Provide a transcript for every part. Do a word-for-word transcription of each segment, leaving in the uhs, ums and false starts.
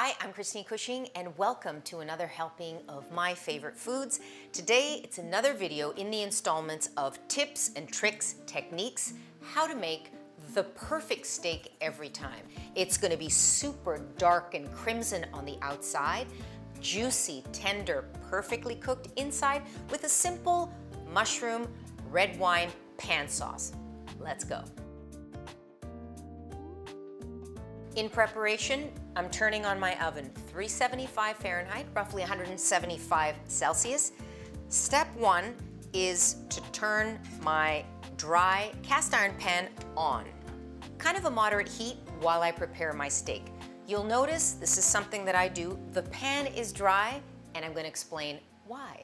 Hi, I'm Christine Cushing and welcome to another helping of my favorite foods. Today, it's another video in the installments of tips and tricks, techniques, how to make the perfect steak every time. It's gonna be super dark and crimson on the outside, juicy, tender, perfectly cooked inside with a simple mushroom, red wine, pan sauce. Let's go. In preparation, I'm turning on my oven, three seventy-five Fahrenheit, roughly one hundred seventy-five Celsius. Step one is to turn my dry cast iron pan on. Kind of a moderate heat while I prepare my steak. You'll notice, this is something that I do, the pan is dry, and I'm gonna explain why.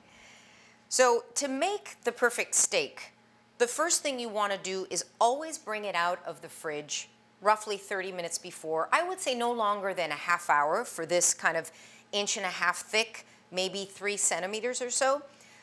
So to make the perfect steak, the first thing you wanna do is always bring it out of the fridge roughly thirty minutes before. I would say no longer than a half hour for this kind of inch and a half thick, maybe three centimeters or so.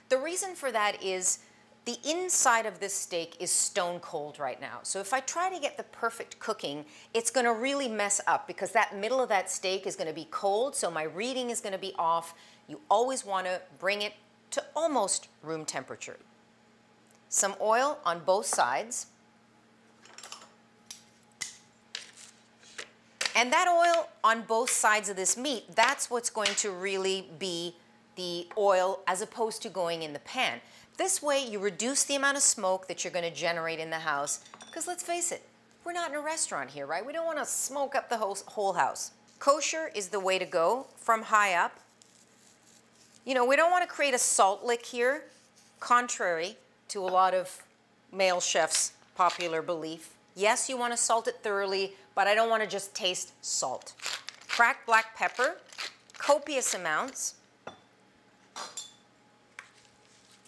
The reason for that is the inside of this steak is stone cold right now. So if I try to get the perfect cooking, it's gonna really mess up because that middle of that steak is gonna be cold, so my reading is gonna be off. You always wanna bring it to almost room temperature. Some oil on both sides. And that oil on both sides of this meat, that's what's going to really be the oil as opposed to going in the pan. This way you reduce the amount of smoke that you're going to generate in the house, because let's face it, we're not in a restaurant here, right? We don't want to smoke up the whole, whole house. Kosher is the way to go from high up. You know, we don't want to create a salt lick here, contrary to a lot of male chefs' popular belief. Yes, you want to salt it thoroughly, but I don't want to just taste salt. Cracked black pepper, copious amounts.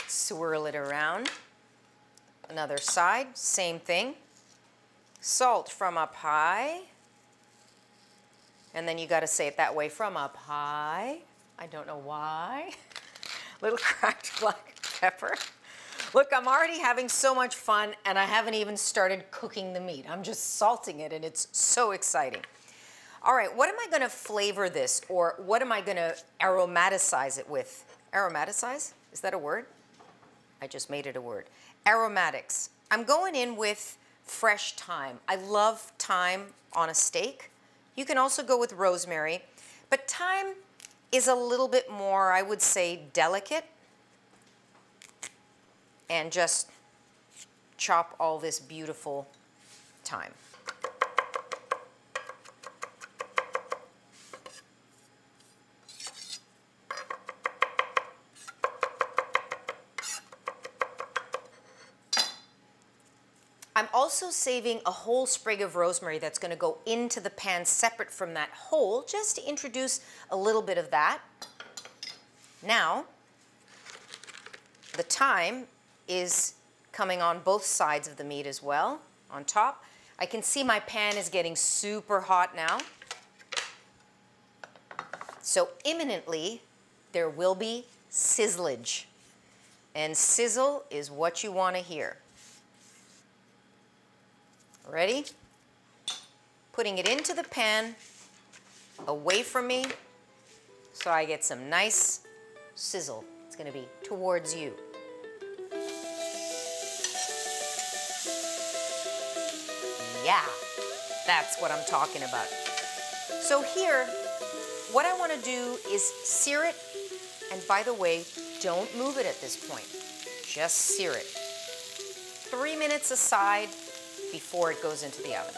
Swirl it around. Another side, same thing. Salt from up high. And then you got to say it that way, from up high. I don't know why. Little cracked black pepper. Look, I'm already having so much fun and I haven't even started cooking the meat. I'm just salting it and it's so exciting. All right, what am I gonna flavor this, or what am I gonna aromatize it with? Aromatize? Is that a word? I just made it a word. Aromatics. I'm going in with fresh thyme. I love thyme on a steak. You can also go with rosemary, but thyme is a little bit more, I would say, delicate. And just chop all this beautiful thyme. I'm also saving a whole sprig of rosemary that's going to go into the pan separate from that whole, just to introduce a little bit of that. Now, the thyme is coming on both sides of the meat as well, on top. I can see my pan is getting super hot now. So imminently, there will be sizzlage. And sizzle is what you want to hear. Ready? Putting it into the pan, away from me, so I get some nice sizzle. It's going to be towards you. Yeah, that's what I'm talking about. So here, what I want to do is sear it. And by the way, don't move it at this point. Just sear it. Three minutes aside before it goes into the oven.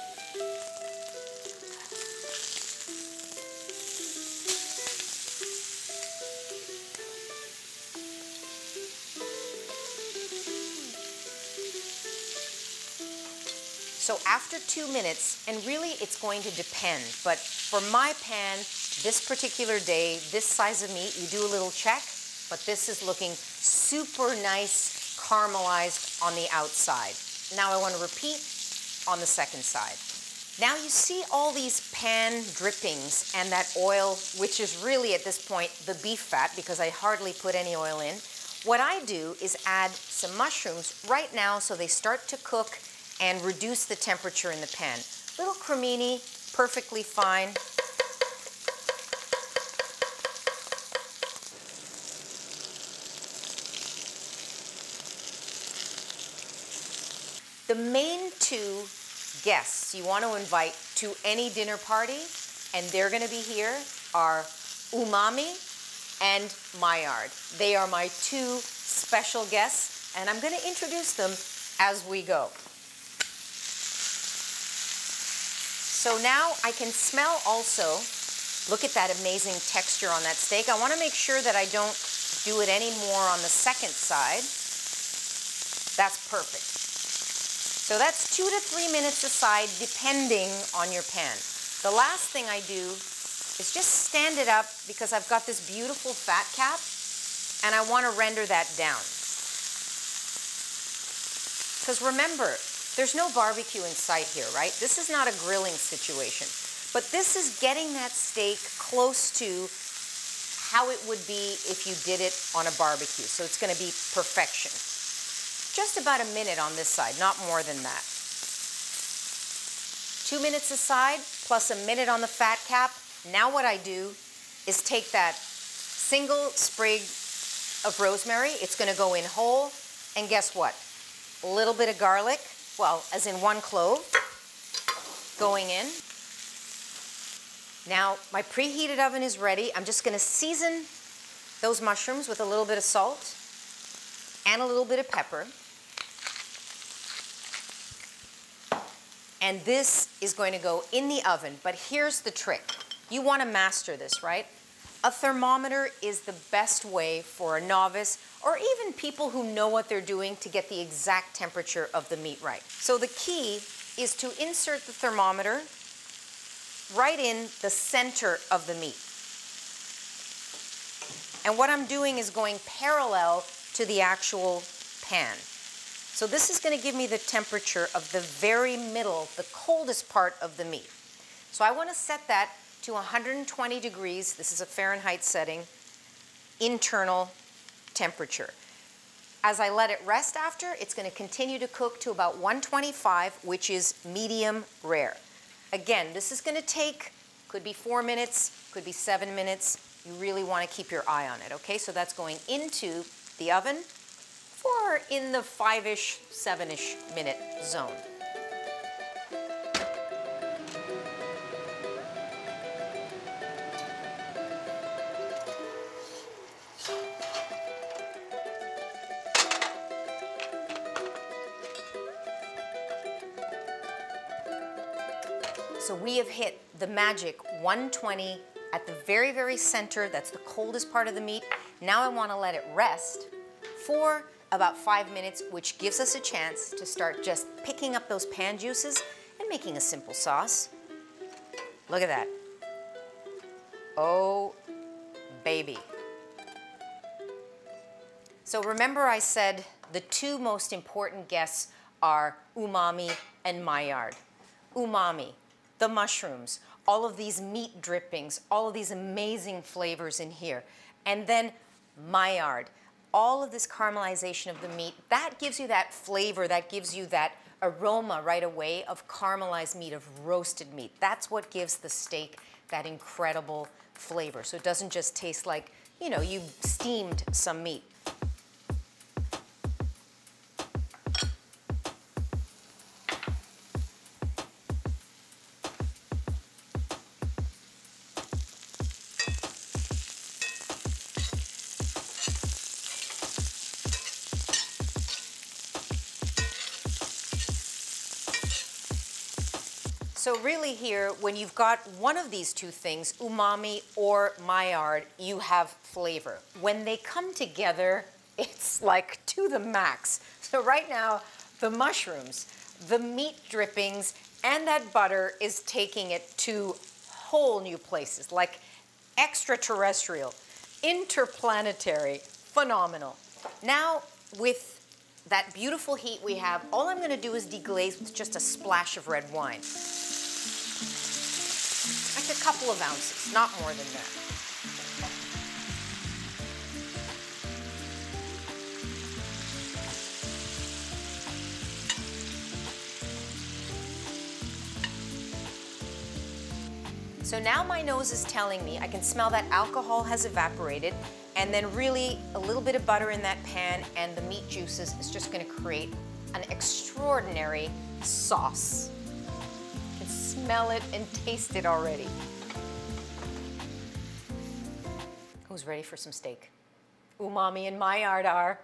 So after two minutes, and really it's going to depend, but for my pan, this particular day, this size of meat, you do a little check, but this is looking super nice, caramelized on the outside. Now I want to repeat on the second side. Now you see all these pan drippings and that oil, which is really at this point the beef fat, because I hardly put any oil in. What I do is add some mushrooms right now so they start to cook and reduce the temperature in the pan. Little cremini, perfectly fine. The main two guests you want to invite to any dinner party, and they're going to be here, are Umami and Maillard. They are my two special guests, and I'm going to introduce them as we go. So now I can smell also, look at that amazing texture on that steak. I want to make sure that I don't do it any more on the second side. That's perfect. So that's two to three minutes aside, depending on your pan. The last thing I do is just stand it up because I've got this beautiful fat cap and I want to render that down. Because remember, there's no barbecue in sight here, right? This is not a grilling situation. But this is getting that steak close to how it would be if you did it on a barbecue. So it's going to be perfection. Just about a minute on this side, not more than that. Two minutes aside, plus a minute on the fat cap. Now what I do is take that single sprig of rosemary. It's going to go in whole. And guess what? A little bit of garlic, well, as in one clove, going in. Now, my preheated oven is ready. I'm just gonna season those mushrooms with a little bit of salt and a little bit of pepper. And this is going to go in the oven, but here's the trick. You wanna master this, right? A thermometer is the best way for a novice or even people who know what they're doing to get the exact temperature of the meat right. So the key is to insert the thermometer right in the center of the meat. And what I'm doing is going parallel to the actual pan. So this is going to give me the temperature of the very middle, the coldest part of the meat. So I want to set that to one hundred twenty degrees, this is a Fahrenheit setting, internal temperature. As I let it rest after, it's going to continue to cook to about one twenty-five, which is medium rare. Again, this is going to take, could be four minutes, could be seven minutes. You really want to keep your eye on it, okay? So that's going into the oven for in the five-ish, seven-ish minute zone. So we have hit the magic one twenty at the very, very center. That's the coldest part of the meat. Now I want to let it rest for about five minutes, which gives us a chance to start just picking up those pan juices and making a simple sauce. Look at that. Oh, baby. So remember I said the two most important guests are Umami and Maillard. Umami, the mushrooms, all of these meat drippings, all of these amazing flavors in here. And then Maillard, all of this caramelization of the meat, that gives you that flavor, that gives you that aroma right away of caramelized meat, of roasted meat. That's what gives the steak that incredible flavor. So it doesn't just taste like, you know, you steamed some meat. So really here, when you've got one of these two things, Umami or Maillard, you have flavor. When they come together, it's like to the max. So right now, the mushrooms, the meat drippings, and that butter is taking it to whole new places, like extraterrestrial, interplanetary, phenomenal. Now with that beautiful heat we have, all I'm gonna do is deglaze with just a splash of red wine. A couple of ounces, not more than that. So now my nose is telling me, I can smell that alcohol has evaporated, and then really a little bit of butter in that pan and the meat juices is just going to create an extraordinary sauce. You can smell it and taste it already. Who's ready for some steak? Umami and Maillard are.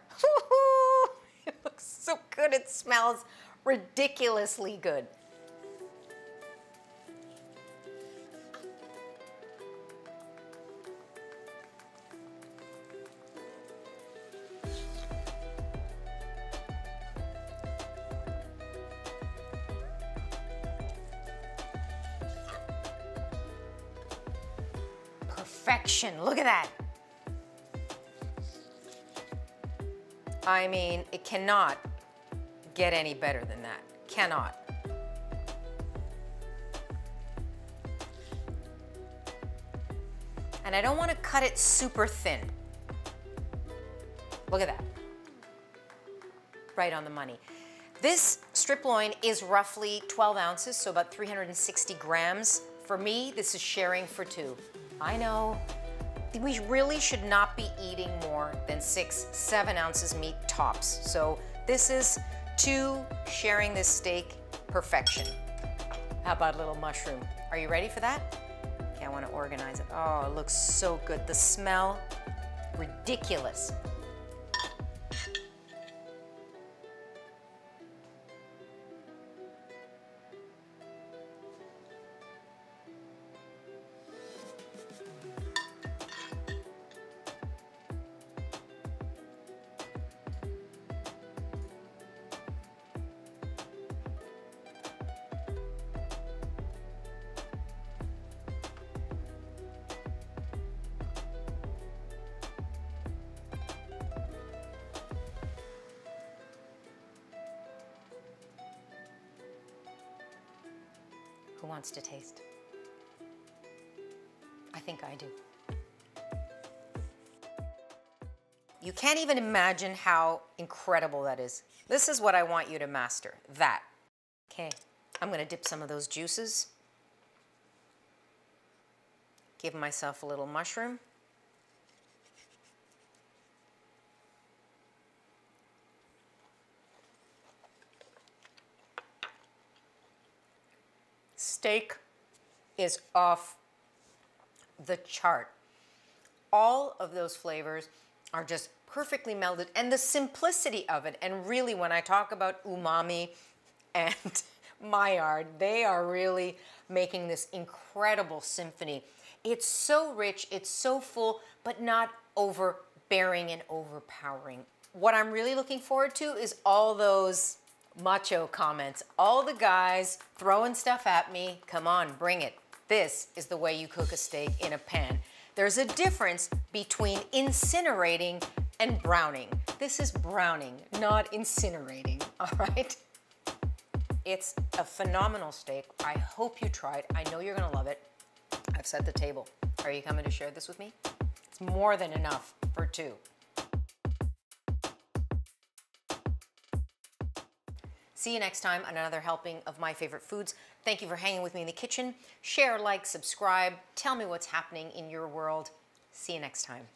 It looks so good, it smells ridiculously good. Perfection, look at that. I mean, it cannot get any better than that. Cannot. And I don't want to cut it super thin. Look at that. Right on the money. This strip loin is roughly twelve ounces, so about three hundred sixty grams. For me, this is sharing for two. I know. We really should not be eating more than six, seven ounces meat tops. So this is two sharing this steak perfection. How about a little mushroom? Are you ready for that? Okay, I want to organize it. Oh, it looks so good. The smell, ridiculous. Who wants to taste? I think I do. You can't even imagine how incredible that is. This is what I want you to master, that. Okay, I'm gonna dip some of those juices. Give myself a little mushroom. Steak is off the chart. All of those flavors are just perfectly melded, and the simplicity of it, and really when I talk about umami and Maillard, they are really making this incredible symphony. It's so rich, it's so full, but not overbearing and overpowering. What I'm really looking forward to is all those macho comments. All the guys throwing stuff at me. Come on, bring it. This is the way you cook a steak in a pan. There's a difference between incinerating and browning. This is browning, not incinerating, all right? It's a phenomenal steak. I hope you try it. I know you're gonna love it. I've set the table. Are you coming to share this with me? It's more than enough for two. See you next time on another helping of my favorite foods. Thank you for hanging with me in the kitchen. Share, like, subscribe. Tell me what's happening in your world. See you next time.